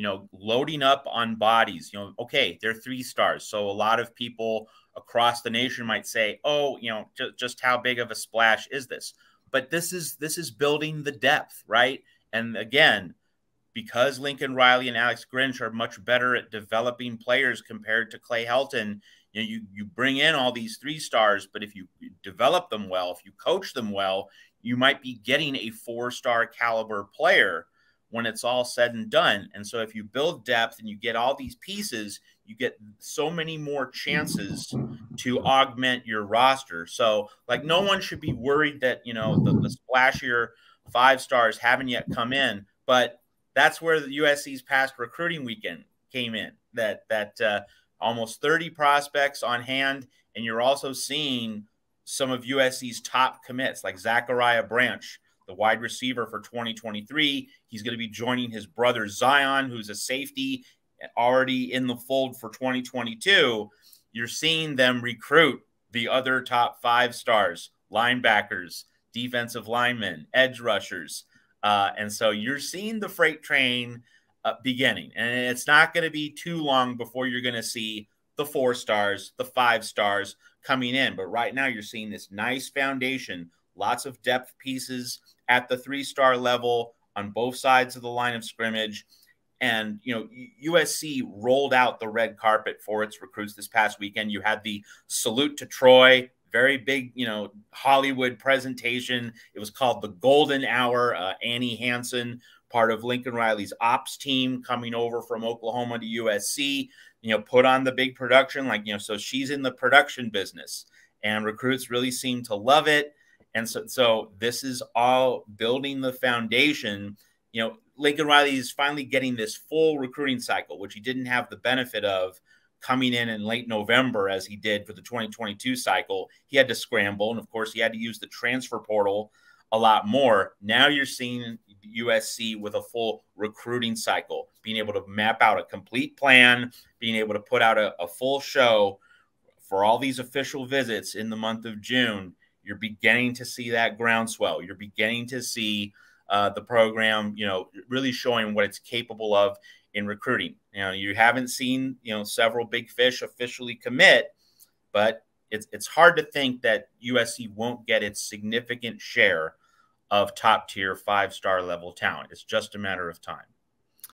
you know, loading up on bodies. You know, okay, they're three stars. So a lot of people across the nation might say, oh, you know, just how big of a splash is this? But this is building the depth, right? And again, because Lincoln Riley and Alex Grinch are much better at developing players compared to Clay Helton, you know, you bring in all these three stars, but if you develop them well, if you coach them well, you might be getting a four-star caliber player when it's all said and done. And so if you build depth and you get all these pieces, you get so many more chances to augment your roster. So, like, no one should be worried that, you know, the splashier five stars haven't yet come in, but that's where the USC's past recruiting weekend came in, that almost 30 prospects on hand. And you're also seeing some of USC's top commits, like Zachariah Branch, the wide receiver for 2023. He's going to be joining his brother Zion, who's a safety already in the fold for 2022. You're seeing them recruit the other top five stars, linebackers, defensive linemen, edge rushers. And so you're seeing the freight train beginning, and it's not going to be too long before you're going to see the four stars, the five stars coming in. But right now you're seeing this nice foundation, lots of depth pieces at the three-star level on both sides of the line of scrimmage. And, you know, USC rolled out the red carpet for its recruits this past weekend. You had the Salute to Troy, very big, you know, Hollywood presentation. It was called the Golden Hour. Annie Hansen, part of Lincoln Riley's ops team, coming over from Oklahoma to USC, you know, put on the big production, like, you know, so she's in the production business, and recruits really seem to love it. And so this is all building the foundation. You know, Lincoln Riley is finally getting this full recruiting cycle, which he didn't have the benefit of coming in late November as he did for the 2022 cycle. He had to scramble, and of course he had to use the transfer portal a lot more. Now you're seeing USC with a full recruiting cycle, being able to map out a complete plan, being able to put out a full show for all these official visits in the month of June. You're beginning to see that groundswell. You're beginning to see the program, you know, really showing what it's capable of in recruiting. You know, you haven't seen, you know, several big fish officially commit, but it's hard to think that USC won't get its significant share of top-tier five-star level talent. It's just a matter of time.